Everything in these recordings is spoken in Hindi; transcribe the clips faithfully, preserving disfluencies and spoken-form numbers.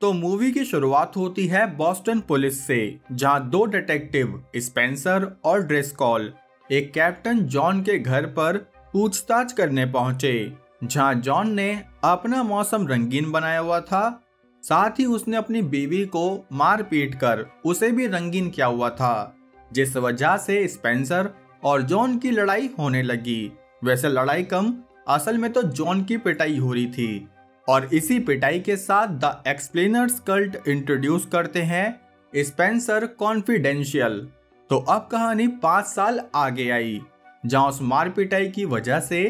तो मूवी की शुरुआत होती है बोस्टन पुलिस से, जहां दो डिटेक्टिव स्पेंसर और ड्रिस्कॉल एक कैप्टन जॉन के घर पर पूछताछ करने पहुंचे, जहां जॉन ने अपना मौसम रंगीन बनाया हुआ था। साथ ही उसने अपनी बीवी को मार पीट कर उसे भी रंगीन किया हुआ था, जिस वजह से स्पेंसर और जॉन की लड़ाई होने लगी। वैसे लड़ाई कम, असल में तो जॉन की पिटाई हो रही थी। और इसी पिटाई के साथ द एक्सप्लेनर्स कल्ट इंट्रोड्यूस करते हैं स्पेंसर कॉन्फिडेंशियल। तो अब कहानी पाँच साल आगे आई, जहां उस मार पिटाई की वजह से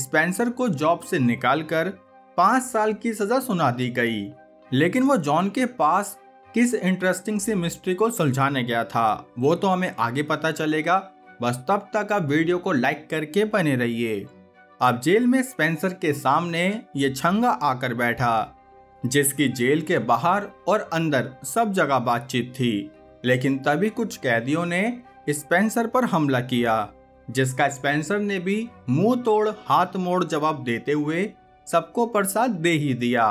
स्पेंसर को जॉब से निकालकर पाँच साल की सजा सुना दी गई। लेकिन वो जॉन के पास किस इंटरेस्टिंग सी मिस्ट्री को सुलझाने गया था वो तो हमें आगे पता चलेगा। बस तब तक आप वीडियो को लाइक करके बने रहिए। अब जेल में स्पेंसर के सामने ये छंगा आकर बैठा, जिसकी जेल के बाहर और अंदर सब जगह बातचीत थी। लेकिन तभी कुछ कैदियों ने स्पेंसर पर हमला किया, जिसका स्पेंसर ने भी मुंह तोड़ हाथ मोड़ जवाब देते हुए सबको प्रसाद दे ही दिया।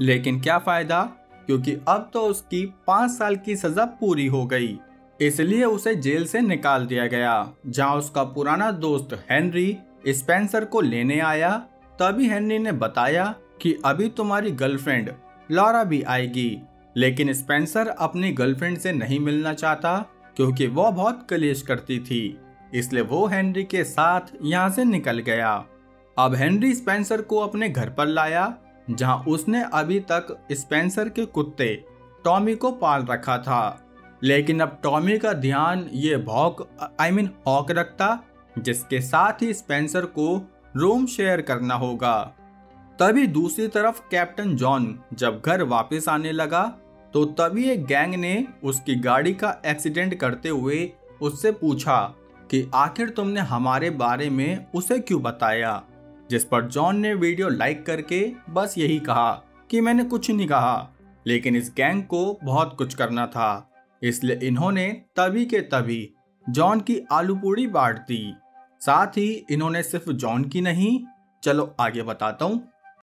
लेकिन क्या फायदा, क्योंकि अब तो उसकी पाँच साल की सजा पूरी हो गई, इसलिए उसे जेल से निकाल दिया गया। जहां उसका पुराना दोस्त हेनरी स्पेंसर को लेने आया, तभी हेनरी ने बताया कि अभी तुम्हारी गर्लफ्रेंड लारा भी आएगी। लेकिन स्पेंसर अपनी गर्लफ्रेंड से नहीं मिलना चाहता, क्योंकि वो बहुत कलेश करती थी, इसलिए वो हेनरी के साथ यहाँ से निकल गया। अब हेनरी स्पेंसर को अपने घर पर लाया, जहाँ उसने अभी तक स्पेंसर के कुत्ते टॉमी को पाल रखा था। लेकिन अब टॉमी का ध्यान ये भौक आई मीन हॉक रखता, जिसके साथ ही स्पेंसर को रूम शेयर करना होगा। तभी दूसरी तरफ कैप्टन जॉन जब घर वापस आने लगा, तो तभी एक गैंग ने उसकी गाड़ी का एक्सीडेंट करते हुए उससे पूछा कि आखिर तुमने हमारे बारे में उसे क्यों बताया। जिस पर जॉन ने वीडियो लाइक करके बस यही कहा कि मैंने कुछ नहीं कहा। लेकिन इस गैंग को बहुत कुछ करना था, इसलिए इन्होंने तभी के तभी जॉन की आलू पूरी बांट दी। साथ ही इन्होंने सिर्फ जॉन की नहीं, चलो आगे बताता हूँ।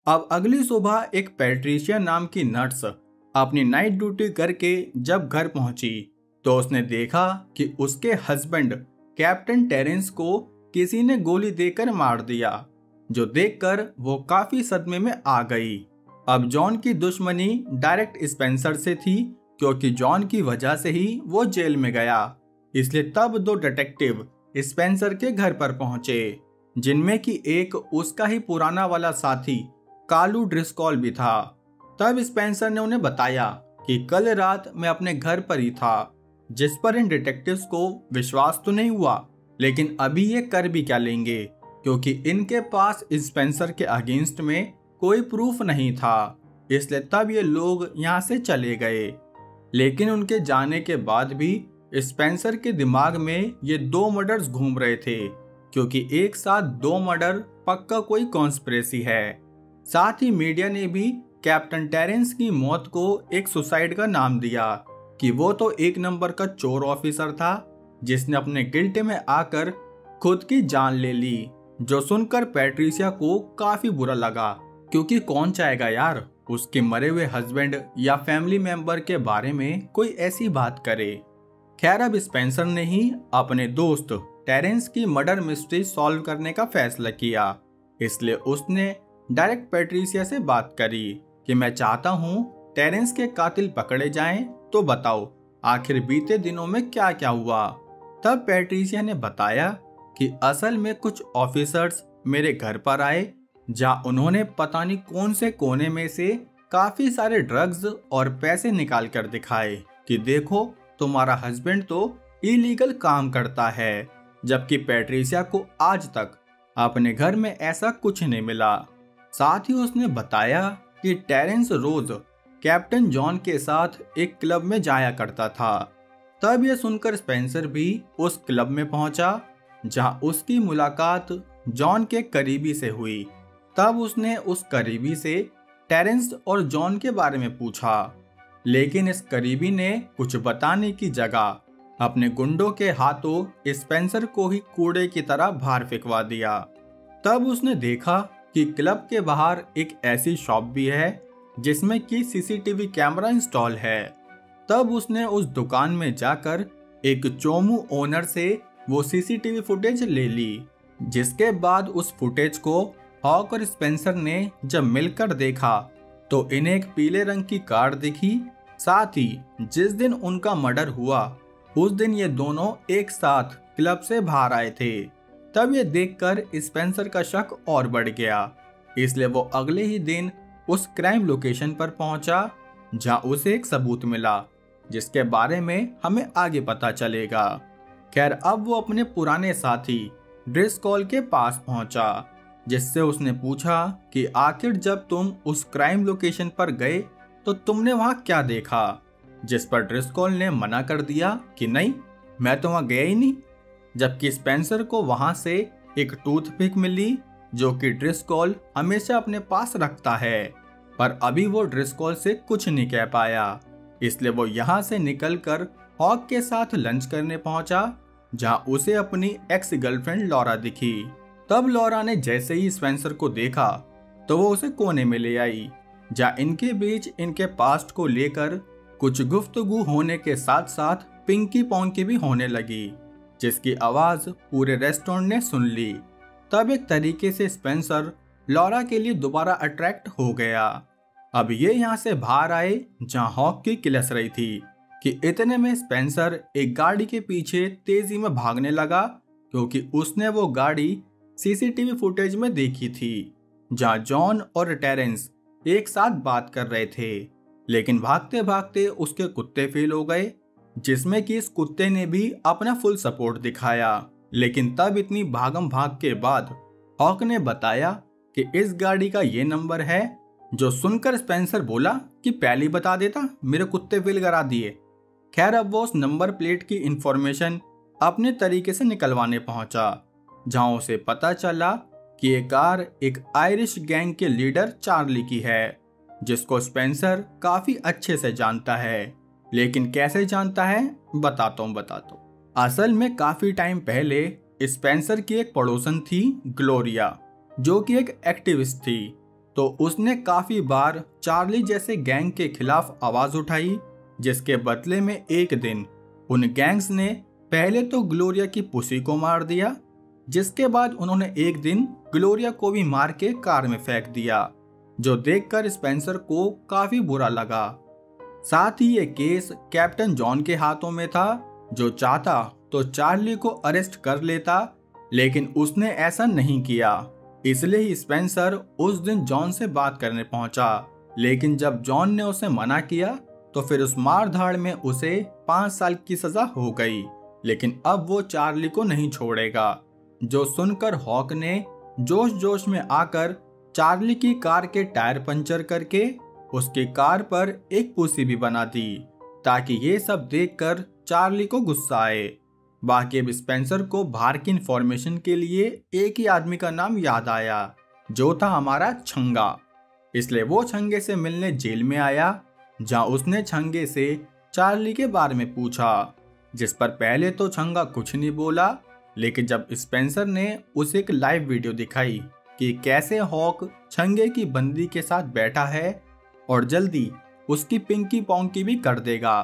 अब अगली सुबह एक पैट्रिशिया नाम की नर्स अपनी नाइट ड्यूटी करके जब घर पहुंची, तो उसने देखा कि उसके हस्बैंड कैप्टन टेरेंस को किसी ने गोली देकर मार दिया, जो देखकर वो काफी सदमे में आ गई। अब जॉन की दुश्मनी डायरेक्ट स्पेंसर से थी, क्योंकि जॉन की वजह से ही वो जेल में गया। इसलिए तब दो डिटेक्टिव स्पेंसर के घर पर पहुंचे, जिनमें कि एक उसका ही पुराना वाला साथी कालू ड्रिस्कॉल भी था। तब स्पेंसर ने उन्हें बताया कि कल रात मैं अपने घर पर ही था, जिस पर इन डिटेक्टिव्स को विश्वास तो नहीं हुआ, लेकिन अभी ये कर भी क्या लेंगे, क्योंकि इनके पास स्पेंसर के अगेंस्ट में कोई प्रूफ नहीं था। इसलिए तब ये लोग यहाँ से चले गए। लेकिन उनके जाने के बाद भी स्पेंसर के दिमाग में ये दो मर्डर्स घूम रहे थे, क्योंकि एक साथ दो मर्डर पक्का कोई कॉन्स्पिरेसी है। साथ ही मीडिया ने भी कैप्टन टेरेंस की मौत को एक सुसाइड का नाम दिया कि वो तो एक नंबर का चोर ऑफिसर था, जिसने अपने गिल्ट में आकर खुद की जान ले ली। जो सुनकर पैट्रिशिया को काफी बुरा लगा, क्योंकि कौन चाहेगा यार उसके मरे हुए हस्बैंड या फैमिली मेंबर के बारे में कोई ऐसी बात करे। खैर अब स्पेंसर ने ही अपने दोस्त टेरेंस की मर्डर मिस्ट्री सॉल्व करने का फैसला किया, इसलिए उसने डायरेक्ट पैट्रिशिया से बात करी कि मैं चाहता हूँ टेरेंस के कातिल पकड़े जाएं, तो बताओ आखिर बीते दिनों में क्या क्या हुआ। तब पैट्रिशिया ने बताया कि असल में कुछ ऑफिसर्स मेरे घर पर आए, जहाँ उन्होंने पता नहीं कौन से कोने में से काफ़ी सारे ड्रग्स और पैसे निकाल कर दिखाए कि देखो तुम्हारा हस्बैंड तो इलीगल काम करता है, जबकि पैट्रिशिया को आज तक अपने घर में ऐसा कुछ नहीं मिला। साथ ही उसने बताया कि टेरेंस रोज कैप्टन जॉन के साथ एक क्लब में जाया करता था। तब यह सुनकर स्पेंसर भी उस क्लब में पहुंचा, जहां उसकी मुलाकात जॉन के करीबी से हुई। तब उसने उस करीबी से टेरेंस और जॉन के बारे में पूछा, लेकिन इस करीबी ने कुछ बताने की जगह अपने गुंडों के हाथों स्पेंसर को ही कूड़े की तरह बाहर फेंकवा दिया। तब उसने देखा कि क्लब के बाहर एक ऐसी शॉप भी है, जिसमें कि सीसीटीवी कैमरा इंस्टॉल है। तब उसने उस दुकान में जाकर एक चोमू ओनर से वो सीसीटीवी फुटेज ले ली, जिसके बाद उस फुटेज को हॉक और स्पेंसर ने जब मिलकर देखा तो इन्हें एक पीले रंग की कार दिखी। साथ ही जिस दिन उनका मर्डर हुआ उस दिन ये दोनों एक साथ क्लब से बाहर आए थे। तब ये देखकर स्पेंसर का शक और बढ़ गया, इसलिए वो अगले ही दिन उस क्राइम लोकेशन पर पहुंचा जहां उसे एक सबूत मिला जिसके बारे में हमें आगे पता चलेगा। खैर, अब वो अपने पुराने साथी ड्रिस्कॉल के पास पहुंचा, जिससे उसने पूछा कि आखिर जब तुम उस क्राइम लोकेशन पर गए तो तुमने वहां क्या देखा, जिस पर ड्रिस्कॉल ने मना कर दिया कि नहीं, मैं तो वहां गया ही नहीं। जबकि स्पेंसर को वहां से एक टूथपिक मिली जो कि ड्रिस्कॉल हमेशा अपने पास रखता है, पर अभी वो ड्रिस्कॉल से कुछ नहीं कह पाया, इसलिए वो यहाँ से निकलकर हॉक के साथ लंच करने पहुंचा जहां उसे अपनी एक्स गर्लफ्रेंड लॉरा दिखी। तब लॉरा ने जैसे ही स्पेंसर को देखा तो वो उसे कोने में ले आई जहां इनके बीच इनके पास्ट को लेकर कुछ गुफ्तगू होने के साथ साथ पिंकी पोंकी भी होने लगी, जिसकी आवाज़ पूरे रेस्टोरेंट ने सुन ली। तब एक तरीके से स्पेंसर लॉरा के लिए दोबारा अट्रैक्ट हो गया। अब ये यहाँ से बाहर आए जहाँ हॉक की किलस रही थी कि इतने में स्पेंसर एक गाड़ी के पीछे तेजी में भागने लगा, क्योंकि उसने वो गाड़ी सीसीटीवी फुटेज में देखी थी जहाँ जॉन और टेरेंस एक साथ बात कर रहे थे। लेकिन भागते भागते उसके कुत्ते फेल हो गए, जिसमें कि इस कुत्ते ने भी अपना फुल सपोर्ट दिखाया। लेकिन तब इतनी भागम भाग के बाद हॉक ने बताया कि इस गाड़ी का ये नंबर है, जो सुनकर स्पेंसर बोला कि पहले बता देता, मेरे कुत्ते फेल करा दिए। खैर, अब वो उस नंबर प्लेट की इंफॉर्मेशन अपने तरीके से निकलवाने पहुंचा, जहां उसे पता चला कि ये कार एक आयरिश गैंग के लीडर चार्ली की है, जिसको स्पेंसर काफ़ी अच्छे से जानता है। लेकिन कैसे जानता है बताता हूँ बताता हूँ असल में काफ़ी टाइम पहले स्पेंसर की एक पड़ोसन थी ग्लोरिया, जो कि एक एक्टिविस्ट थी। तो उसने काफ़ी बार चार्ली जैसे गैंग के खिलाफ आवाज़ उठाई, जिसके बदले में एक दिन उन गैंग्स ने पहले तो ग्लोरिया की पुसी को मार दिया, जिसके बाद उन्होंने एक दिन ग्लोरिया को भी मार के कार में फेंक दिया, जो देखकर स्पेंसर को काफ़ी बुरा लगा। साथ ही ये केस कैप्टन जॉन के हाथों में था, जो चाहता तो चार्ली को अरेस्ट कर लेता, लेकिन उसने ऐसा नहीं किया। इसलिए ही स्पेंसर उस दिन जॉन से बात करने पहुंचा, लेकिन जब जॉन ने उसे मना किया तो फिर उस मारधाड़ में उसे पाँच साल की सज़ा हो गई। लेकिन अब वो चार्ली को नहीं छोड़ेगा, जो सुनकर हॉक ने जोश जोश में आकर चार्ली की कार के टायर पंचर करके उसकी कार पर एक पुसी भी बना दी, ताकि ये सब देखकर चार्ली को गुस्सा आए। बाकी अब स्पेंसर को बाहर की इंफॉर्मेशन के लिए एक ही आदमी का नाम याद आया, जो था हमारा छंगा। इसलिए वो छंगे से मिलने जेल में आया, जहां उसने छंगे से चार्ली के बारे में पूछा, जिस पर पहले तो छंगा कुछ नहीं बोला। लेकिन जब स्पेंसर ने उसे एक लाइव वीडियो दिखाई कि कैसे हॉक छंगे की बंदी के साथ बैठा है और जल्दी उसकी पिंकी पोंकी भी कर देगा,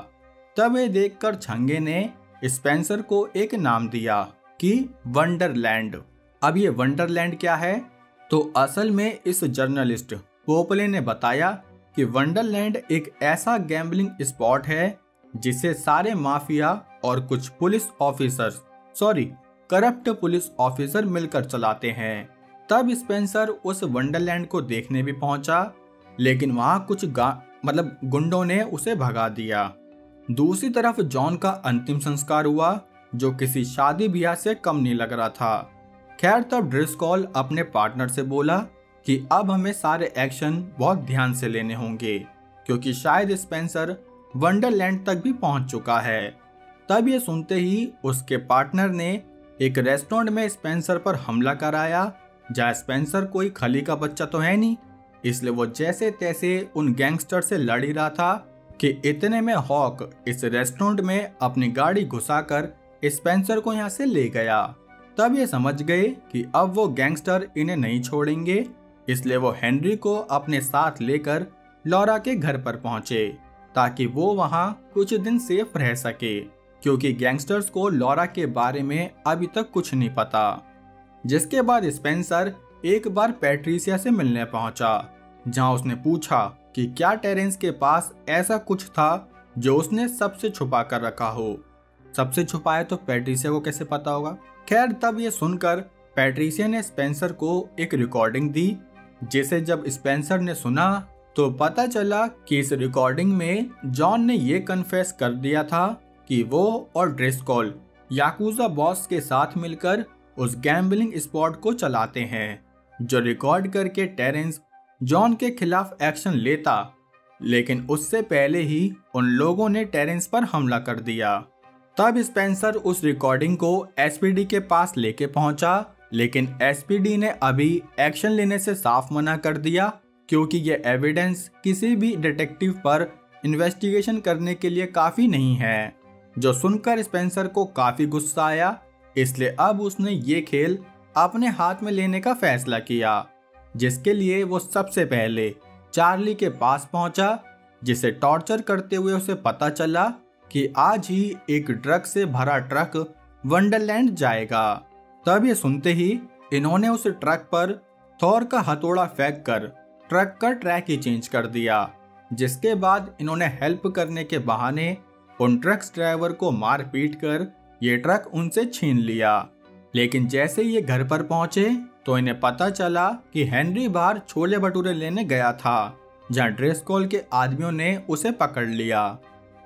तब ये देखकर छंगे ने स्पेंसर को एक नाम दिया कि वंडरलैंड। अब ये वंडरलैंड क्या है, तो असल में इस जर्नलिस्ट पोपले ने बताया कि वंडरलैंड एक ऐसा गैम्बलिंग स्पॉट है जिसे सारे माफिया और कुछ police officers sorry corrupt police officer मिलकर चलाते हैं। तब स्पेंसर उस वंडरलैंड को देखने भी पहुंचा, लेकिन वहाँ कुछ मतलब गुंडों ने उसे भगा दिया। दूसरी तरफ जॉन का अंतिम संस्कार हुआ, जो किसी शादी ब्याह से कम नहीं लग रहा था। खैर, तब ड्रिस्कॉल अपने पार्टनर से बोला कि अब हमें सारे एक्शन बहुत ध्यान से लेने होंगे, क्योंकि शायद स्पेंसर वंडरलैंड तक भी पहुंच चुका है। तब ये सुनते ही उसके पार्टनर ने एक रेस्टोरेंट में स्पेंसर पर हमला कराया, जहाँ स्पेंसर कोई खली का बच्चा तो है नहीं, इसलिए वो जैसे तैसे उन गैंगस्टर से लड़ ही रहा था कि इतने में हॉक इस रेस्टोरेंट में अपनी गाड़ी घुसाकर स्पेंसर को यहाँ से ले गया। तब ये समझ गए कि अब वो गैंगस्टर इन्हें नहीं छोड़ेंगे, इसलिए वो हेनरी को अपने साथ लेकर लॉरा के घर पर पहुंचे ताकि वो वहां कुछ दिन सेफ रह सके, क्योंकि गैंगस्टर्स को लॉरा के बारे में अभी तक कुछ नहीं पता। जिसके बाद स्पेंसर एक बार पैट्रिसिया से मिलने पहुंचा, जहां उसने पूछा कि क्या टेरेंस के पास ऐसा कुछ था जो उसने सबसे छुपा कर रखा हो। सबसे छुपाया तो पैट्रिसिया को कैसे पता होगा। खैर, तब ये सुनकर पैट्रिसिया ने स्पेंसर को एक रिकॉर्डिंग दी, जिसे जब स्पेंसर ने सुना तो पता चला कि इस रिकॉर्डिंग में जॉन ने ये कन्फेस कर दिया था कि वो और ड्रिस्कॉल याकूजा बॉस के साथ मिलकर उस गैम्बलिंग स्पॉट को चलाते हैं, जो रिकॉर्ड करके टेरेंस जॉन के खिलाफ एक्शन लेता, लेकिन उससे पहले ही उन लोगों ने टेरेंस पर हमला कर दिया। तब स्पेंसर उस रिकॉर्डिंग को एसपीडी के पास लेके पहुंचा, लेकिन एसपीडी ने अभी एक्शन लेने से साफ मना कर दिया, क्योंकि ये एविडेंस किसी भी डिटेक्टिव पर इन्वेस्टिगेशन करने के लिए काफ़ी नहीं है, जो सुनकर स्पेंसर को काफ़ी गुस्सा आया। इसलिए अब उसने ये खेल अपने हाथ में लेने का फैसला किया, जिसके लिए वो सबसे पहले चार्ली के पास पहुंचा, जिसे टॉर्चर करते हुए उसे पता चला कि आज ही एक ड्रग से भरा ट्रक वंडरलैंड जाएगा। तब ये सुनते ही इन्होंने उस ट्रक पर थॉर का हथौड़ा फेंककर ट्रक का ट्रैक ही चेंज कर दिया, जिसके बाद इन्होंने हेल्प करने के बहाने उन ट्रक ड्राइवर को मार पीट कर ये ट्रक उनसे छीन लिया। लेकिन जैसे ये घर पर पहुंचे तो इन्हें पता चला कि हेनरी बाहर छोले भटूरे लेने गया था, जहां ड्रिस्कॉल के आदमियों ने उसे पकड़ लिया।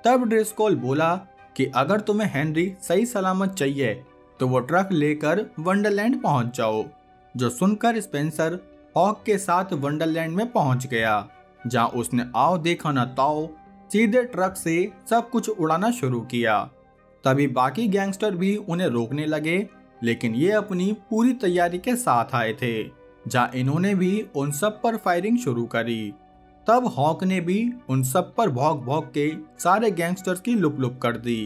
तब ड्रिस्कॉल बोला कि अगर तुम्हें हेनरी सही सलामत चाहिए तो वो ट्रक लेकर वंडरलैंड पहुंच जाओ, जो सुनकर स्पेंसर हॉक के साथ वंडरलैंड में पहुंच गया, जहां उसने आओ देखा ना ताओ सीधे ट्रक से सब कुछ उड़ाना शुरू किया। तभी बाकी गैंगस्टर भी उन्हें रोकने लगे, लेकिन ये अपनी पूरी तैयारी के साथ आए थे, जहां इन्होंने भी उन सब पर फायरिंग शुरू करी। तब हॉक ने भी उन सब पर भौंक भौंक के सारे गैंगस्टर्स की लुप लुप कर दी।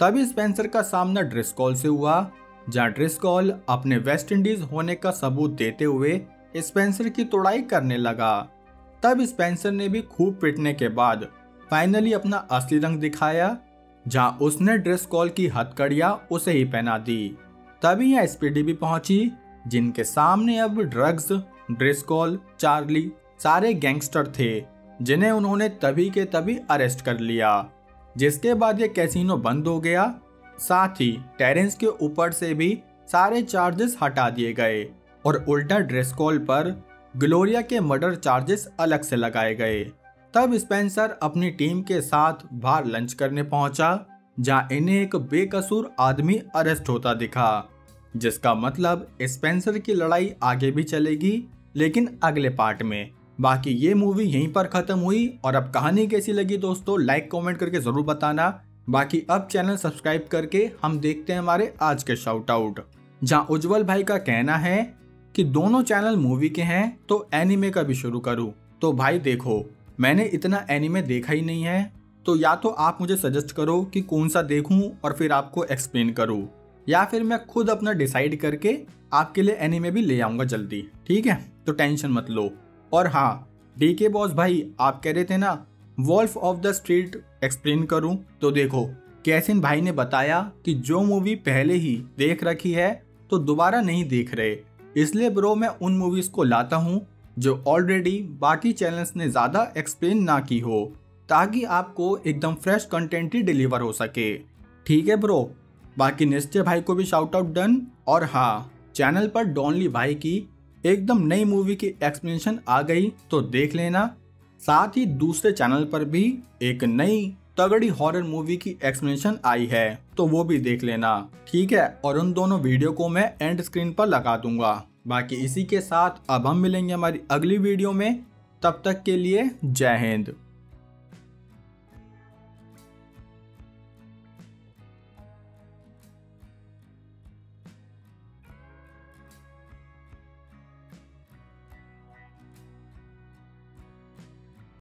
तभी स्पेंसर का सामना ड्रिस्कॉल से हुआ, जहां ड्रिस्कॉल अपने वेस्ट इंडीज होने का सबूत देते हुए स्पेंसर की तोड़ाई करने लगा। तब स्पेंसर ने भी खूब पिटने के बाद फाइनली अपना असली रंग दिखाया, जहां उसने ड्रिस्कॉल की हथकड़ियां उसे ही पहना दी। तभी यह एसपीडी भी पहुंची, जिनके सामने अब ड्रग्स, ड्रिस्कॉल, चार्ली सारे गैंगस्टर थे, जिन्हें उन्होंने तभी के तभी अरेस्ट कर लिया। जिसके बाद ये कैसीनो बंद हो गया, साथ ही टेरेंस के ऊपर से भी सारे चार्जेस हटा दिए गए और उल्टा ड्रिस्कॉल पर ग्लोरिया के मर्डर चार्जेस अलग से लगाए गए। तब स्पेंसर अपनी टीम के साथ बाहर लंच करने पहुंचा, जहां इन्हें एक बेकसूर आदमी अरेस्ट होता दिखा, जिसका मतलब स्पेंसर की लड़ाई आगे भी चलेगी, लेकिन अगले पार्ट में। बाकी ये मूवी यहीं पर ख़त्म हुई और अब कहानी कैसी लगी दोस्तों, लाइक कमेंट करके ज़रूर बताना। बाकी अब चैनल सब्सक्राइब करके हम देखते हैं हमारे आज के शाउट आउट, जहाँ उज्जवल भाई का कहना है कि दोनों चैनल मूवी के हैं तो एनिमे का भी शुरू करूँ। तो भाई देखो, मैंने इतना एनिमे देखा ही नहीं है, तो या तो आप मुझे सजेस्ट करो कि कौन सा देखूं और फिर आपको एक्सप्लेन करूं, या फिर मैं खुद अपना डिसाइड करके आपके लिए एनीमे भी ले आऊँगा जल्दी, ठीक है? तो टेंशन मत लो। और हाँ, डी के बॉस भाई, आप कह रहे थे ना wolf of the street explain करूं, तो देखो कैसिन भाई ने बताया कि जो मूवी पहले ही देख रखी है तो दोबारा नहीं देख रहे, इसलिए ब्रो मैं उन मूवीज़ को लाता हूँ जो ऑलरेडी बाकी चैनल्स ने ज़्यादा एक्सप्लेन ना की हो, ताकि आपको एकदम फ्रेश कंटेंट ही डिलीवर हो सके, ठीक है ब्रो? बाकी निश्चय भाई को भी शाउट आउट डन। और हाँ, चैनल पर डॉनली भाई की एकदम नई मूवी की एक्सप्लेनेशन आ गई, तो देख लेना। साथ ही दूसरे चैनल पर भी एक नई तगड़ी हॉरर मूवी की एक्सप्लेनेशन आई है, तो वो भी देख लेना, ठीक है? और उन दोनों वीडियो को मैं एंड स्क्रीन पर लगा दूंगा। बाकी इसी के साथ अब हम मिलेंगे हमारी अगली वीडियो में, तब तक के लिए जय हिंद।